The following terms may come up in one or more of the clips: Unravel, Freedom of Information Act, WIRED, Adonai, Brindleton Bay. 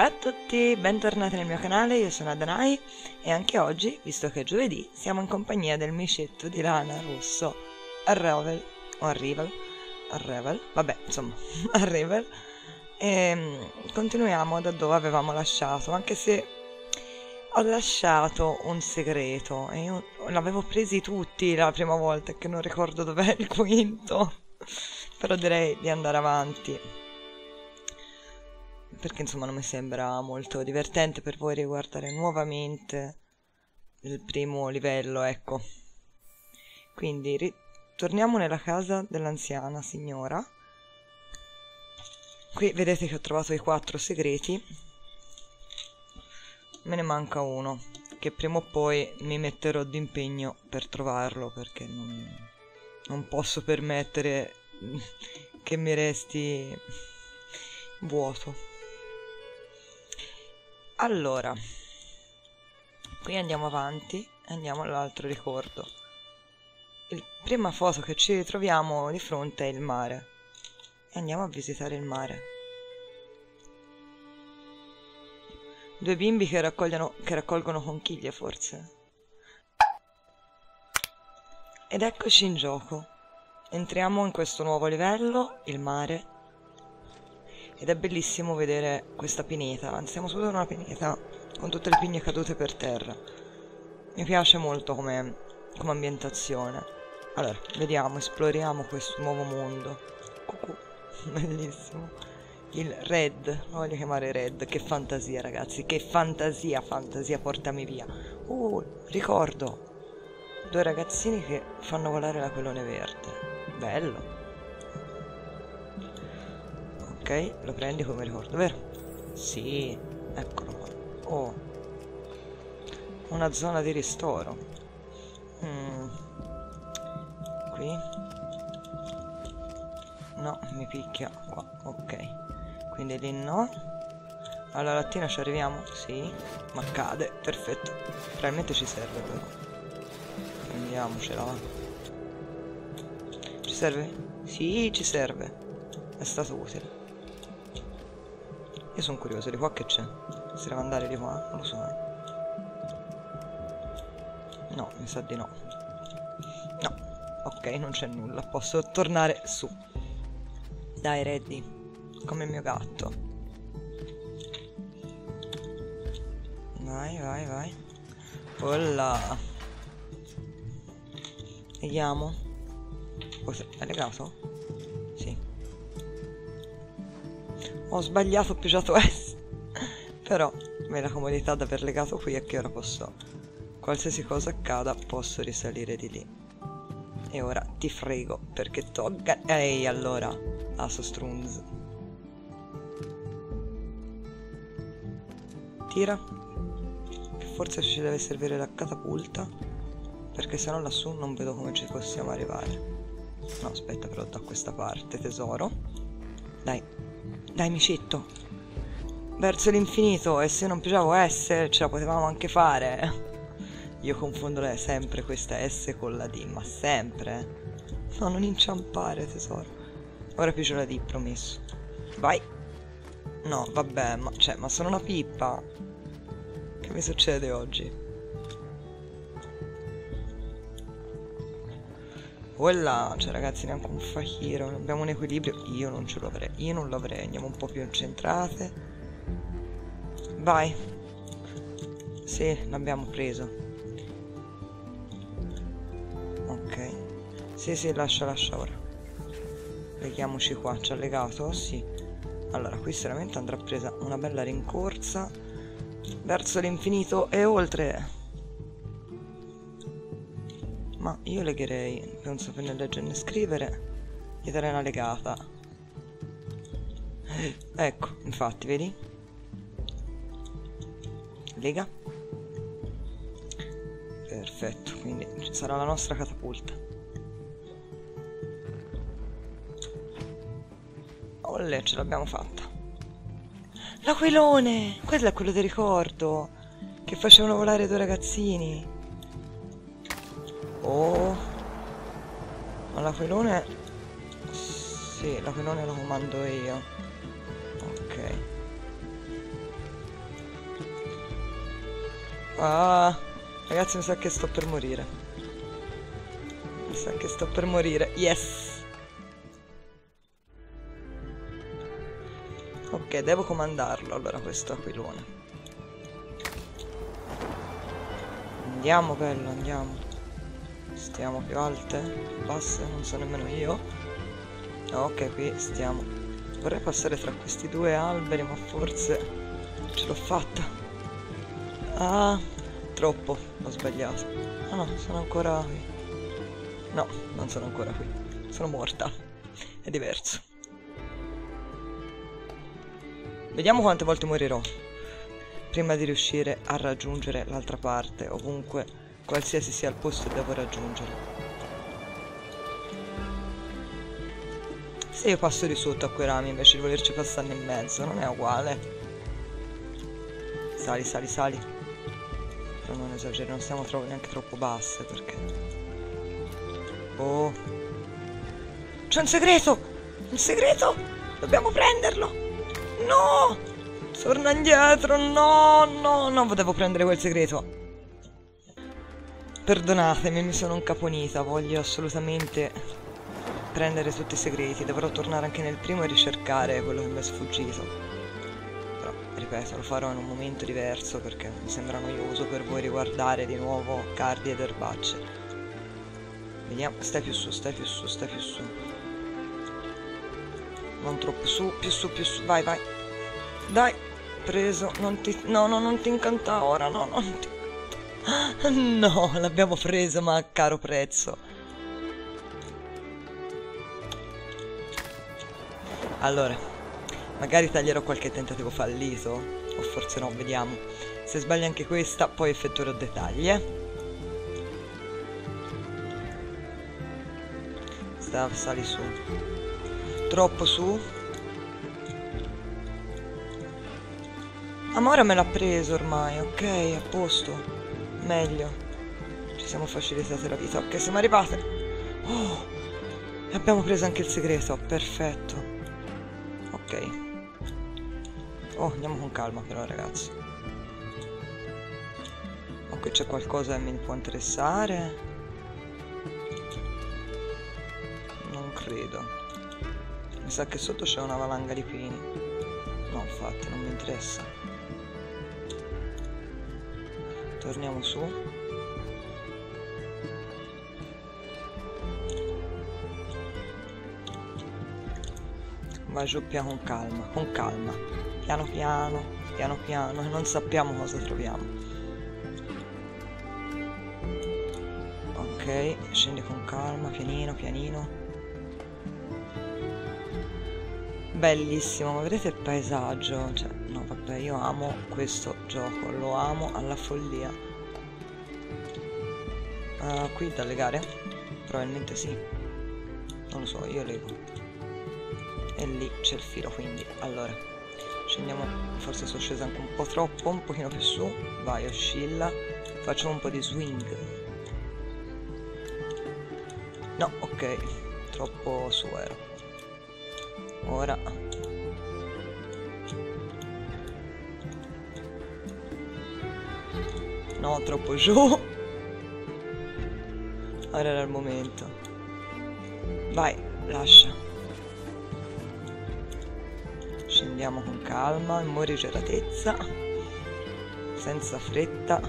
Ciao a tutti, bentornati nel mio canale, io sono Adonai e anche oggi, visto che è giovedì, siamo in compagnia del miscetto di lana rosso Unravel, e continuiamo da dove avevamo lasciato, anche se ho lasciato un segreto e io l'avevo presi tutti la prima volta, che non ricordo dov'è il quinto, però direi di andare avanti, perché insomma non mi sembra molto divertente per voi riguardare nuovamente il primo livello, ecco. Quindi ritorniamo nella casa dell'anziana signora. Qui vedete che ho trovato i 4 segreti, me ne manca uno che prima o poi mi metterò d'impegno per trovarlo, perché non posso permettere che mi resti vuoto. Allora, qui andiamo avanti e andiamo all'altro ricordo. La prima foto che ci ritroviamo di fronte è il mare. E andiamo a visitare il mare. 2 bimbi che raccolgono conchiglie, forse. Ed eccoci in gioco. Entriamo in questo nuovo livello, il mare. Ed è bellissimo vedere questa pineta, anzi siamo su una pineta con tutte le pigne cadute per terra. Mi piace molto come ambientazione. Allora, vediamo, esploriamo questo nuovo mondo. Cucù, bellissimo. Il Red, lo voglio chiamare Red, che fantasia ragazzi, che fantasia, portami via. Ricordo, 2 ragazzini che fanno volare la pallone verde. Bello. Ok, lo prendi come ricordo, vero? Sì, eccolo qua. Oh, una zona di ristoro. Qui? No, mi picchia qua, ok. Quindi lì no. Alla lattina ci arriviamo? Sì, ma cade, perfetto. Probabilmente ci serve però. Prendiamocela. Ci serve? Sì, ci serve. È stato utile. Io sono curioso, di qua che c'è? Si deve andare di qua? Non lo so. No, mi sa di no. No, ok, non c'è nulla. Posso tornare su. Dai, Reddy, come il mio gatto. Vai. Olla. Vediamo. È legato? Sì. Ho sbagliato, ho pigiato S. Però me la comodità di aver legato qui è che ora posso, qualsiasi cosa accada, posso risalire di lì. E ora ti frego, perché togga. Ehi, allora Asostrunz, tira, che forse ci deve servire la catapulta, perché sennò lassù non vedo come ci possiamo arrivare. No, aspetta, però da questa parte, tesoro. Dai micetto, verso l'infinito, e se non piaceva S ce la potevamo anche fare. Io confondo sempre questa S con la D, ma sempre. No, non inciampare tesoro. Ora pigio la D, promesso. Vai. No, vabbè, ma sono una pippa. Che mi succede oggi? Quella, cioè ragazzi, neanche un fahiro, abbiamo un equilibrio, io non ce l'avrei, andiamo un po' più incentrate. Vai. Sì, l'abbiamo preso. Ok. Sì, lascia ora. Leghiamoci qua, ci ha legato? Sì. Allora, qui sicuramente andrà presa una bella rincorsa verso l'infinito e oltre. Ma io legherei, penso che ne legge né scrivere, gli darei una legata. Ecco, infatti, vedi? Lega. Perfetto, quindi ci sarà la nostra catapulta. Olle, ce l'abbiamo fatta. L'aquilone! Quello è quello del ricordo, che facevano volare 2 ragazzini. Oh, ma l'aquilone, sì, l'aquilone lo comando io. Ok, Ah, ragazzi, mi sa che sto per morire. Mi sa che sto per morire. Yes. Ok, devo comandarlo. Allora, questo aquilone. Andiamo, bello, andiamo. Stiamo più alte, basse, non so nemmeno io. Ok, qui stiamo. Vorrei passare tra questi due alberi, ma forse ce l'ho fatta. Ah, troppo, ho sbagliato. Ah no, sono ancora qui. No, non sono ancora qui. Sono morta. È diverso. Vediamo quante volte morirò prima di riuscire a raggiungere l'altra parte, ovunque, qualsiasi sia il posto che devo raggiungere. Se io passo di sotto a quei rami invece di volerci passarne in mezzo, non è uguale. Sali, sali, sali. Però non esagero, non siamo neanche troppo basse, perché... Oh... C'è un segreto! Un segreto! Dobbiamo prenderlo! No! Torna indietro! No, no, non potevo prendere quel segreto! Perdonatemi, mi sono incaponita, voglio assolutamente... prendere tutti i segreti. Dovrò tornare anche nel primo e ricercare quello che mi è sfuggito. Però, ripeto, lo farò in un momento diverso, perché mi sembra noioso per voi riguardare di nuovo cardi ed erbacce. Vediamo, stai più su, stai più su, stai più su. Non troppo su, più su, più su. Vai, vai. Dai, preso. Non ti... No, no, non ti incanta ora. No, non ti... No, l'abbiamo preso, ma a caro prezzo. Allora, magari taglierò qualche tentativo fallito, o forse no, vediamo. Se sbaglio anche questa, poi effettuerò dettagli, Sali su. Troppo su. Amora me l'ha preso ormai, ok, a posto. Meglio. Ci siamo facilitate la vita. Ok, siamo arrivate. Oh, abbiamo preso anche il segreto, perfetto. Ok. Oh, andiamo con calma però, ragazzi. Ma qui c'è qualcosa che mi può interessare? Non credo. Mi sa che sotto c'è una valanga di pini. No, infatti, non mi interessa. Torniamo su. Vai giù con calma, piano piano, piano piano, non sappiamo cosa troviamo. Ok, scendi con calma, pianino, pianino. Bellissimo, ma vedete il paesaggio? Cioè, no vabbè, io amo questo gioco, lo amo alla follia. Qui da legare? Probabilmente sì. Non lo so, io lego. E lì c'è il filo, quindi allora scendiamo. Forse sono scesa anche un po' troppo, un pochino più su. Vai, oscilla, facciamo un po' di swing. No, ok, troppo su ero. Ora no, troppo giù. Ora era il momento. Vai, lascia. Scendiamo con calma, in morigeratezza, senza fretta.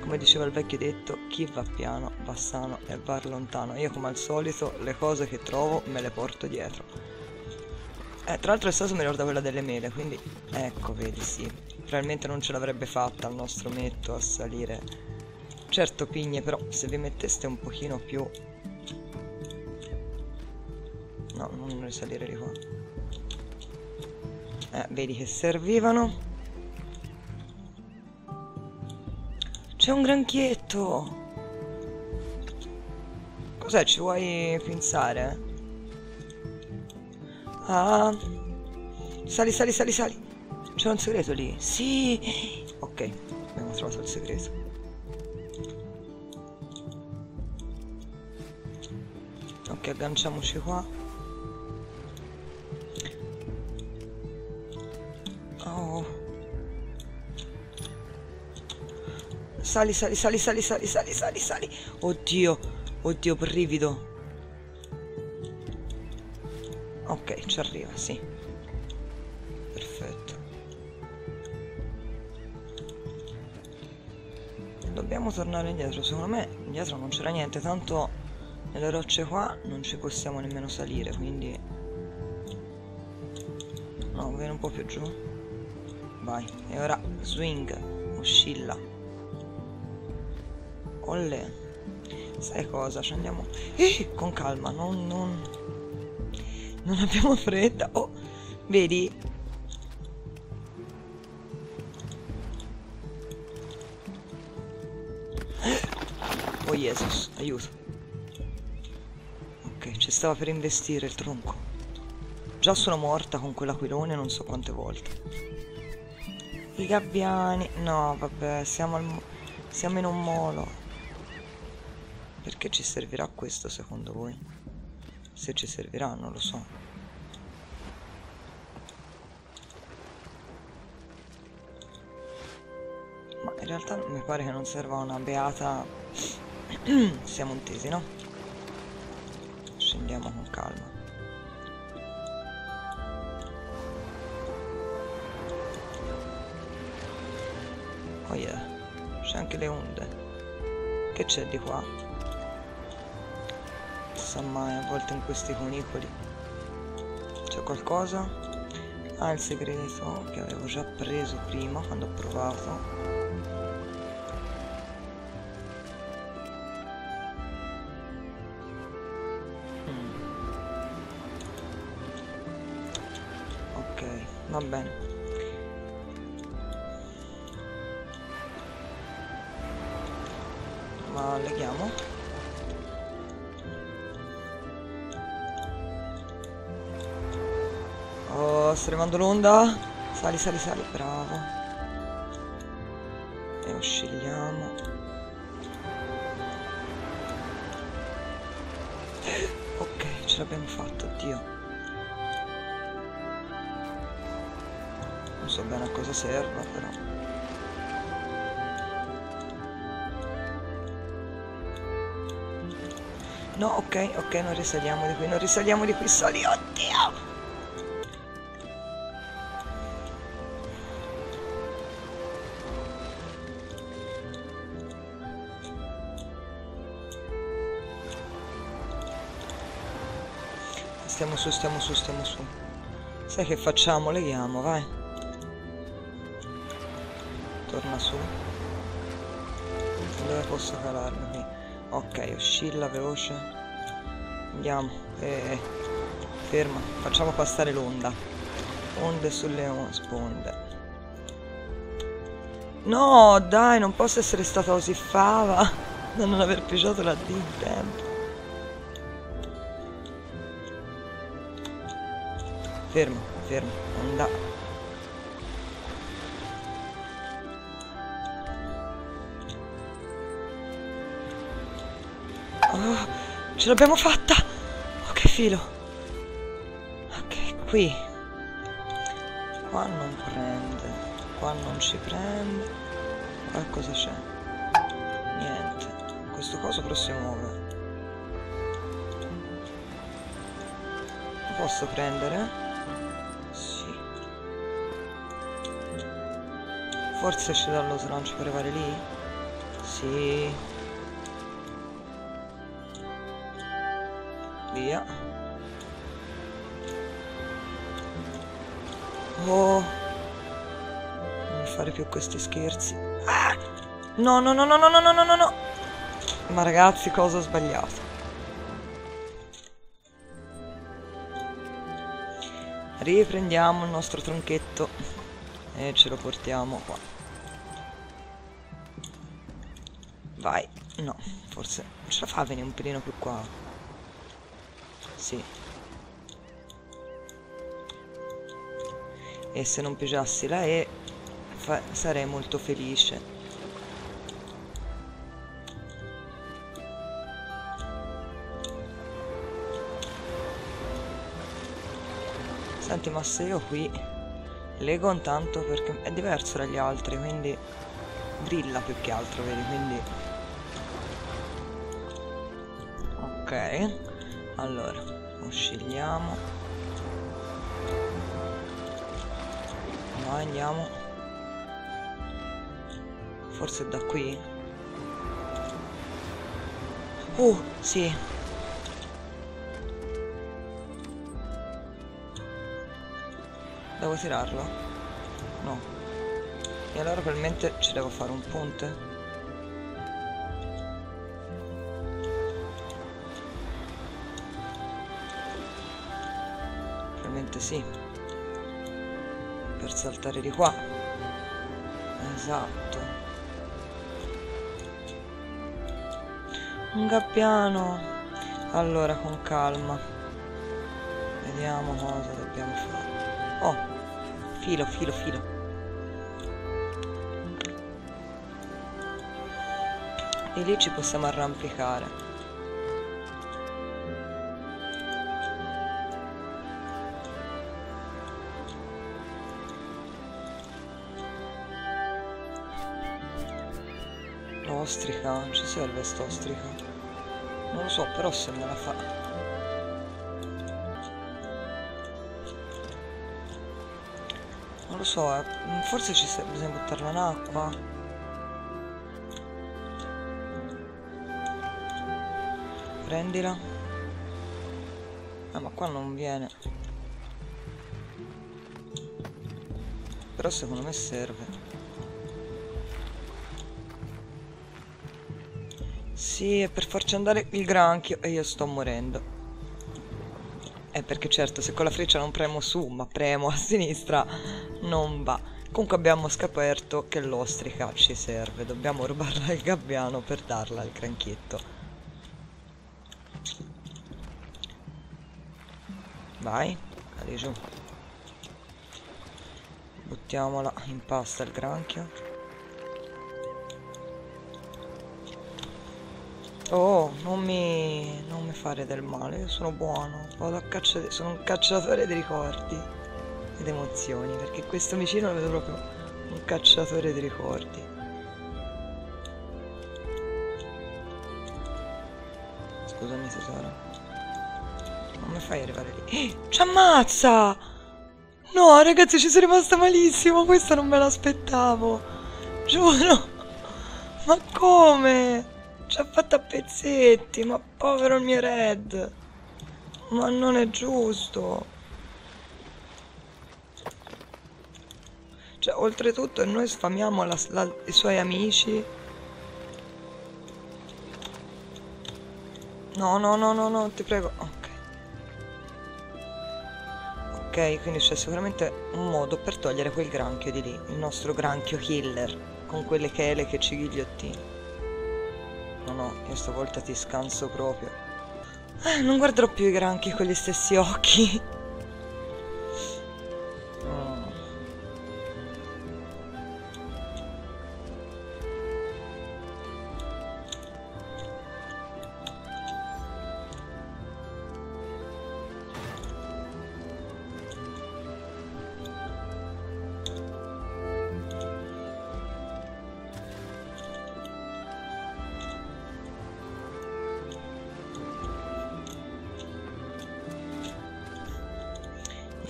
Come diceva il vecchio detto, chi va piano va sano e va lontano. Io, come al solito, le cose che trovo me le porto dietro. Tra l'altro, adesso mi ricorda quella delle mele, quindi ecco, vedi, sì. Probabilmente non ce l'avrebbe fatta al nostro metto a salire. Certo, pigne, però se vi metteste un pochino più... No, non risalire di qua. Vedi che servivano. C'è un granchietto. Cos'è? Ci vuoi pinzare? Ah, sali, sali, sali, sali. C'è un segreto lì. Sì. Ok, abbiamo trovato il segreto. Ok, agganciamoci qua. Sali, sali, sali, sali, sali, sali, sali, sali. Oddio, oddio, brivido. Ok, ci arriva, sì. Perfetto. Dobbiamo tornare indietro, secondo me indietro non c'era niente, tanto nelle rocce qua non ci possiamo nemmeno salire, quindi... No, vieni un po' più giù. Vai, e ora swing, oscilla. Olle. Sai cosa, ci andiamo... con calma, non abbiamo fretta. Oh, vedi? Oh Jesus, aiuto. Ok, ci stava per investire il tronco. Già sono morta con quell'aquilone non so quante volte. I gabbiani. No, vabbè, siamo in un molo. Perché ci servirà questo secondo voi? Se ci servirà, non lo so. Ma in realtà mi pare che non serva una beata... Siamo untesi, no? Scendiamo con calma. Oh yeah, c'è anche le onde. Che c'è di qua? Mai a volte in questi conicoli c'è qualcosa. Ah, il segreto che avevo già preso prima quando ho provato. Ok, va bene, ma leghiamo. Sto arrivando l'onda. Sali, sali, sali, bravo. E oscilliamo. Ok, ce l'abbiamo fatta, oddio. Non so bene a cosa serva, però. No, ok, ok, non risaliamo di qui, non risaliamo di qui, sali, oddio. Stiamo su, stiamo su, stiamo su. Sai che facciamo? Leghiamo, vai. Torna su. Dove posso calarmi qui? Ok, oscilla, veloce. Andiamo. Ferma. Facciamo passare l'onda. Onde sulle sponde. No, dai, non posso essere stata così fava da non aver pigiato la D in tempo. Fermo, fermo, onda. Oh, ce l'abbiamo fatta! Ok, filo. Ok, qui. Qua non prende. Qua non ci prende. Qua cosa c'è? Niente. Questo coso però si muove. Lo posso prendere? Forse esce dallo slancio per arrivare lì? Sì. Via. Oh. Non fare più questi scherzi. Ah! No, no, no, no, no, no, no, no, no. Ma ragazzi, cosa ho sbagliato? Riprendiamo il nostro tronchetto. E ce lo portiamo qua. Vai. No, forse non ce la fa a venire un pelino più qua. Sì. E se non pigiassi la E sarei molto felice. Senti, ma se io qui... Lego intanto perché è diverso dagli altri, quindi grilla più che altro, vedi, quindi ok, allora lo scegliamo, noi andiamo forse da qui. Sì, devo tirarlo? No. E allora probabilmente ci devo fare un ponte. Probabilmente sì. Per saltare di qua. Esatto. Un gabbiano. Allora, con calma. Vediamo cosa dobbiamo fare. Oh, filo. E lì ci possiamo arrampicare. L'ostrica, ci serve st'ostrica? Non lo so, però se me la fa... Non lo so, forse ci bisogna buttarla in acqua. Prendila. Ma qua non viene. Però secondo me serve. Sì, è per farci andare il granchio e io sto morendo. Perché certo, se con la freccia non premo su ma premo a sinistra non va. Comunque abbiamo scoperto che l'ostrica ci serve, dobbiamo rubarla al gabbiano per darla al granchietto. Vai, cadi giù. Buttiamola in pasta al granchio. Oh, non mi fare del male, io sono buono, vado a cacciare, sono un cacciatore di ricordi ed emozioni, perché questo vicino lo vedo proprio un cacciatore di ricordi. Scusami tesoro, non mi fai arrivare lì. Ci ammazza! No ragazzi, ci sono rimasta malissimo, questa non me l'aspettavo, giuro. Ma come? Ci ha fatto a pezzetti, ma povero il mio Red. Ma non è giusto. Cioè, oltretutto noi sfamiamo i suoi amici. No, ti prego. Ok. Ok, quindi c'è sicuramente un modo per togliere quel granchio di lì. Il nostro granchio killer. Con quelle chele che ci ghigliottina. No, io stavolta ti scanso proprio. Non guarderò più i granchi con gli stessi occhi.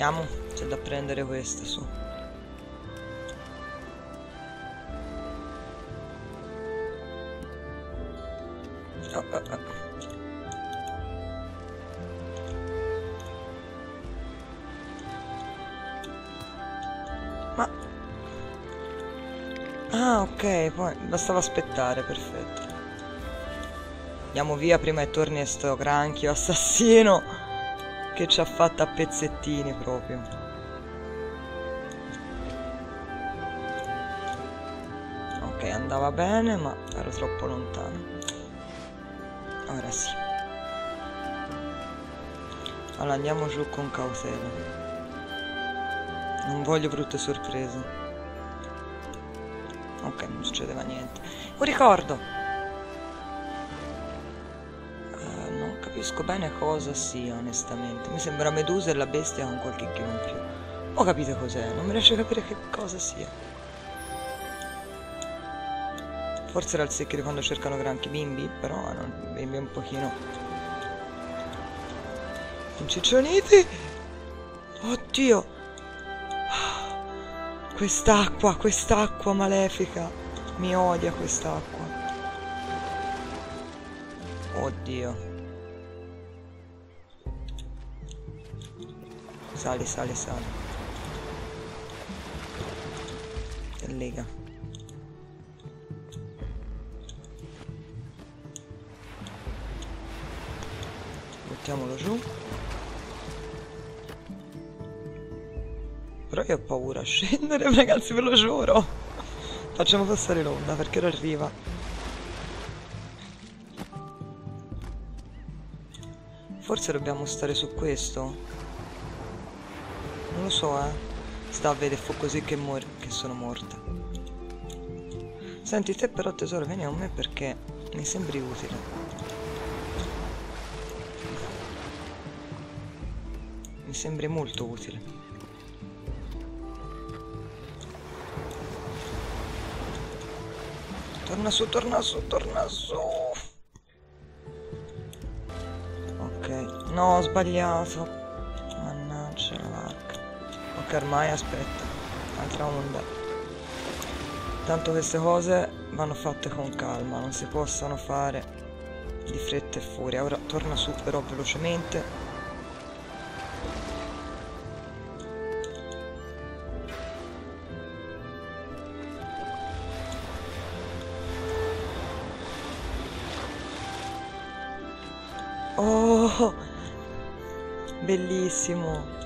Andiamo, c'è da prendere questa, su. Ma... Ah, ok, poi bastava aspettare, perfetto. Andiamo via prima che torni a sto granchio assassino. Che ci ha fatta a pezzettini proprio. Ok, andava bene, ma ero troppo lontano. Ora sì. Allora andiamo giù con cautela. Non voglio brutte sorprese. Ok, non succedeva niente. Un ricordo! Non capisco bene cosa sia, onestamente. Mi sembra Medusa e la bestia con qualche chilo in più. Ho capito cos'è, non mi riesce a capire che cosa sia. Forse era il secchio di quando cercano granchi bimbi, però non, bimbi un pochino inciccioniti. Oddio, quest'acqua, quest'acqua malefica, mi odia quest'acqua. Oddio. Sali, sali, sali. Lega. Mettiamolo giù. Però io ho paura a scendere, ragazzi, ve lo giuro. Facciamo passare l'onda perché ora arriva. Forse dobbiamo stare su questo. Non lo so, sta a vedere, fu così che sono morta. Senti te però, tesoro, vieni a me perché mi sembri utile. Mi sembri molto utile. Torna su, torna su, torna su. Ok. No, ho sbagliato. Mannaggia la vacca. Ok, ormai aspetta, altra onda. Tanto queste cose vanno fatte con calma, non si possono fare di fretta e furia. Ora torna su però velocemente. Oh, bellissimo.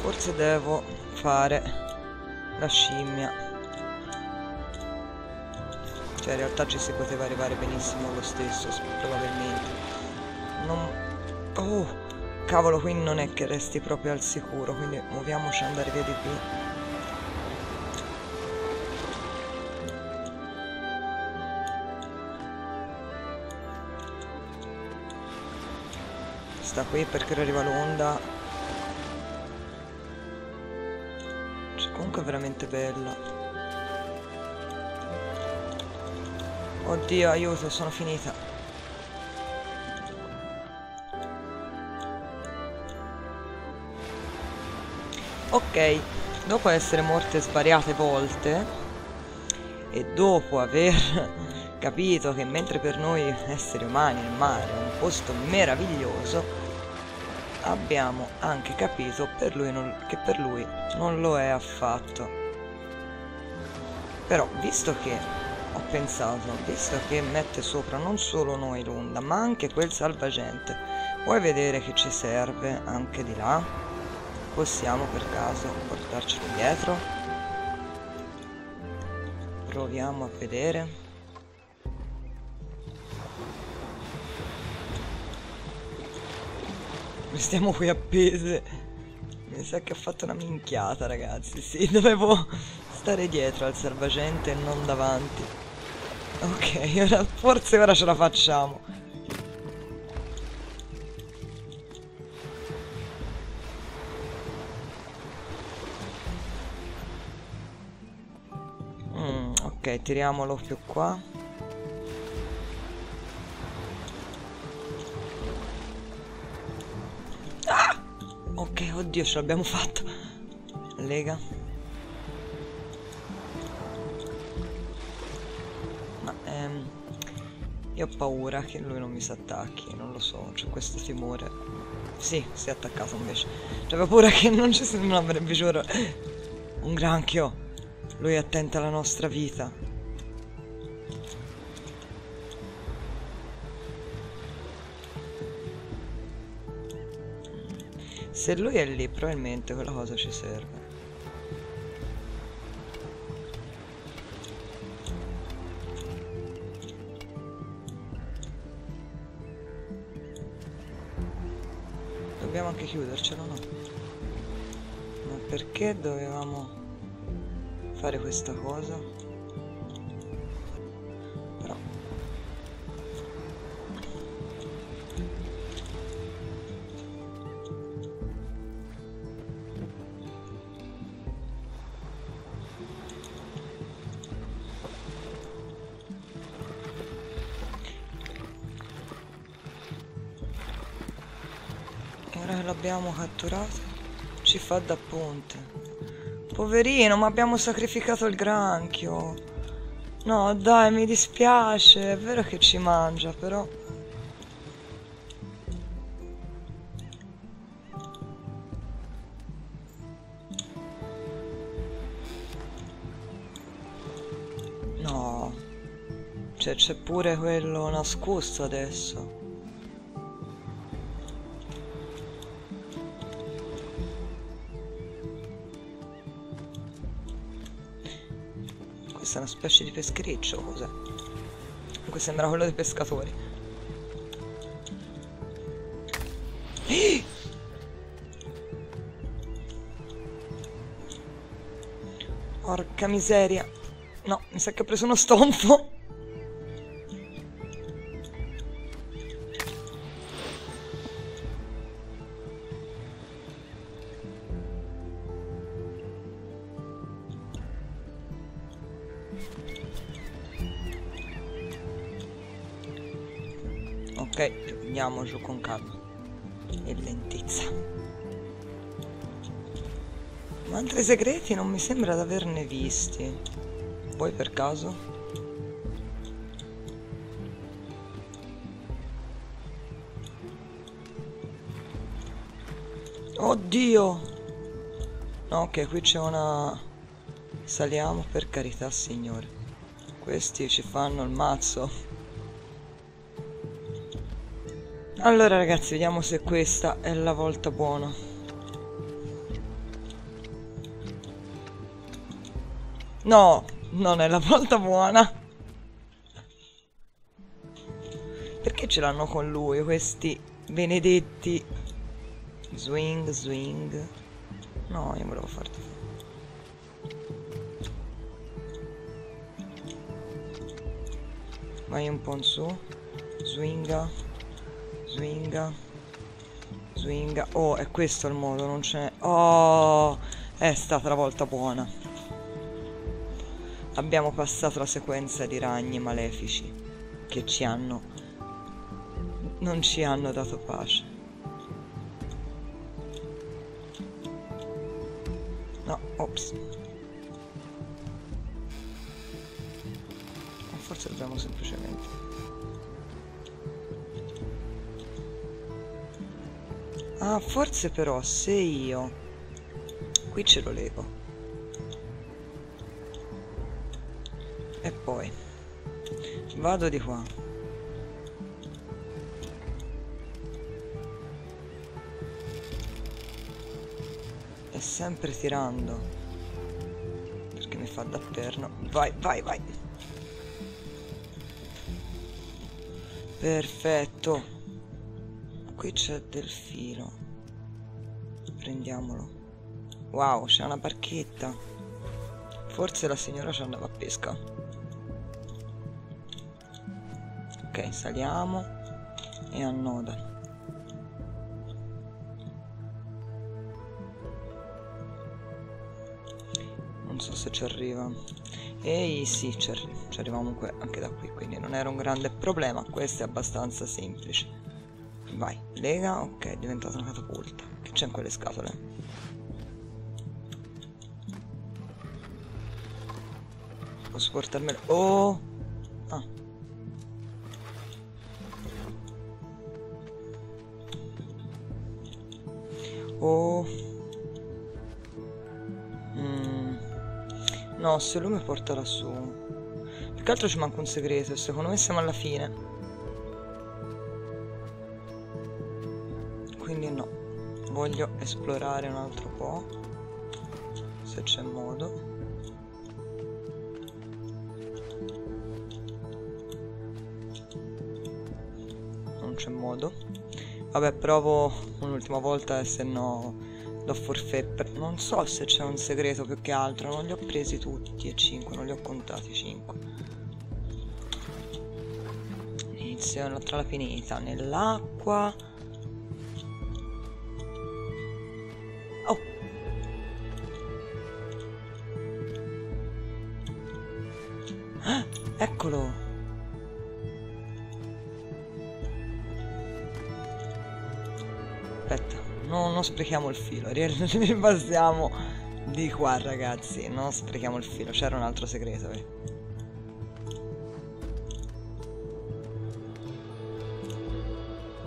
Forse devo fare la scimmia. Cioè in realtà ci si poteva arrivare benissimo lo stesso, probabilmente. Non... Oh! Cavolo, qui non è che resti proprio al sicuro, quindi muoviamoci ad andare via di qui. Sta qui perché arriva l'onda. Comunque è veramente bella. Oddio, aiuto, sono finita. Ok, dopo essere morte svariate volte e dopo aver capito che mentre per noi esseri umani il mare è un posto meraviglioso, abbiamo anche capito per lui che per lui non lo è affatto. Però visto che ho pensato, visto che mette sopra non solo noi l'onda ma anche quel salvagente, vuoi vedere che ci serve anche di là? Possiamo per caso portarcelo dietro? Proviamo a vedere. Stiamo qui appese. Mi sa che ho fatto una minchiata, ragazzi. Sì, dovevo stare dietro al salvagente e non davanti. Ok, ora, forse ora ce la facciamo. Ok, tiriamolo più qua. Ok, oddio, ce l'abbiamo fatta. Lega. Ma io ho paura che lui non mi si attacchi, non lo so, c'è questo timore. Sì, si è attaccato invece. C'avevo paura che non ci non avrebbe, giuro. Un granchio. Lui è attento alla nostra vita. Se lui è lì, probabilmente quella cosa ci serve. Dobbiamo anche chiudercelo, no? Ma perché dovevamo fare questa cosa? Però... l'abbiamo catturato, ci fa da ponte. Poverino, ma abbiamo sacrificato il granchio. No, dai, mi dispiace, è vero che ci mangia, però... No, cioè c'è pure quello nascosto adesso. Questa è una specie di peschereccio, cos'è? Comunque sembra quello dei pescatori. Porca miseria. No, mi sa che ho preso uno stonfo. Ok, andiamo giù con calma e lentezza. Ma altri segreti non mi sembra di averne visti. Voi per caso? Oddio! No, ok, qui c'è una... Saliamo, per carità, signore. Questi ci fanno il mazzo. Allora ragazzi, vediamo se questa è la volta buona. No, non è la volta buona. Perché ce l'hanno con lui questi benedetti? Swing, swing. No, io volevo farti. Vai un po' in su. Swinga. Swinga, swinga. Oh, è questo il modo, non c'è. Oh, è stata la volta buona. Abbiamo passato la sequenza di ragni malefici che ci hanno... non ci hanno dato pace. No, ops. Forse dobbiamo semplicemente... Ah, forse però se io qui ce lo levo e poi vado di qua, e sempre tirando, perché mi fa da perno. Vai, vai, vai. Perfetto. Qui c'è del filo, prendiamolo. Wow, c'è una barchetta. Forse la signora ci andava a pesca. Ok, saliamo e annoda. Non so se ci arriva. Ehi, sì, ci arriviamo comunque anche da qui, quindi non era un grande problema. Questo è abbastanza semplice. Vai, lega, ok, è diventata una catapulta. Che c'è in quelle scatole? Posso portarmela? Oh! Ah! Oh! No, se lui mi porta lassù. Più che altro ci manca un segreto, secondo me siamo alla fine. Quindi no, voglio esplorare un altro po', se c'è modo. Non c'è modo. Vabbè, provo un'ultima volta e se no do forfait. Non so se c'è un segreto, più che altro, non li ho presi tutti e 5, non li ho contati 5. Inizio tra la pineta, nell'acqua... Eccolo! Aspetta, non sprechiamo il filo, ripassiamo di qua ragazzi, non sprechiamo il filo, c'era un altro segreto.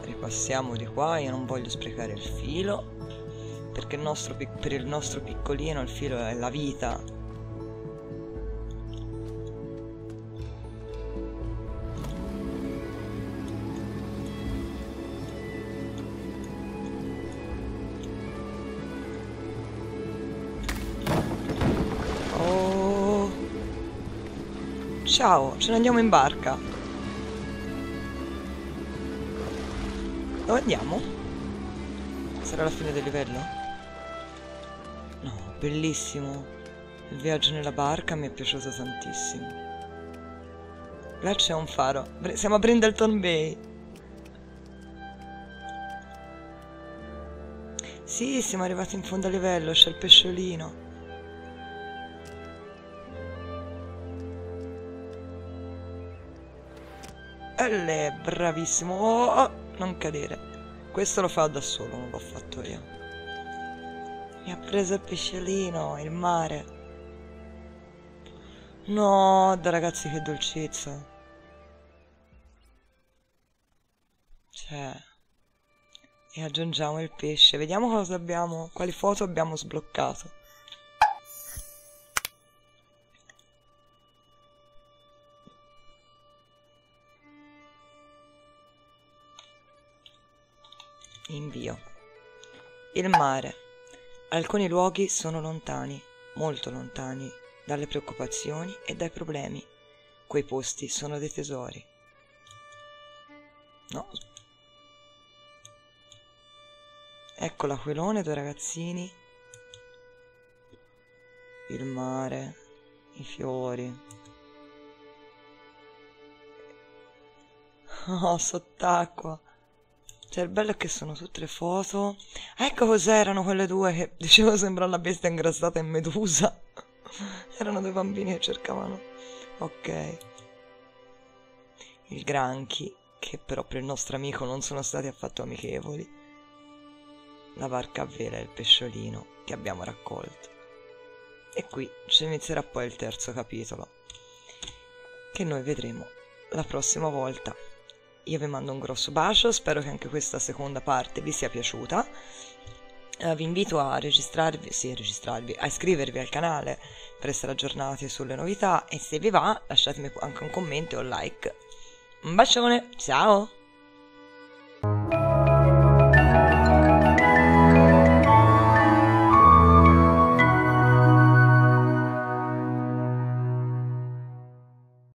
Ripassiamo di qua, io non voglio sprecare il filo, perché per il nostro piccolino il filo è la vita. Ciao, ce ne andiamo in barca. Dove andiamo? Sarà la fine del livello? No, bellissimo. Il viaggio nella barca mi è piaciuto tantissimo. Là c'è un faro. Siamo a Brindleton Bay. Sì, siamo arrivati in fondo al livello, c'è il pesciolino. Bravissimo. Oh, non cadere. Questo lo fa da solo, non l'ho fatto io. Mi ha preso il pesciolino, il mare. No, da ragazzi, che dolcezza. Cioè, e aggiungiamo il pesce. Vediamo cosa abbiamo, quali foto abbiamo sbloccato. Invio. Il mare. Alcuni luoghi sono lontani, molto lontani, dalle preoccupazioni e dai problemi. Quei posti sono dei tesori. No. Ecco l'aquilone, due ragazzini. Il mare, i fiori. Oh, sott'acqua. Cioè, il bello è che sono tutte le foto. Ecco cos'erano quelle due che dicevo sembra la bestia ingrassata e medusa. Erano due bambini che cercavano. Ok. Il granchi, che però per il nostro amico non sono stati affatto amichevoli. La barca a vela e il pesciolino che abbiamo raccolto. E qui ci inizierà poi il terzo capitolo, che noi vedremo la prossima volta. Io vi mando un grosso bacio, spero che anche questa seconda parte vi sia piaciuta. Vi invito a iscrivervi al canale per essere aggiornati sulle novità, e se vi va lasciatemi anche un commento o un like. Un bacione, ciao!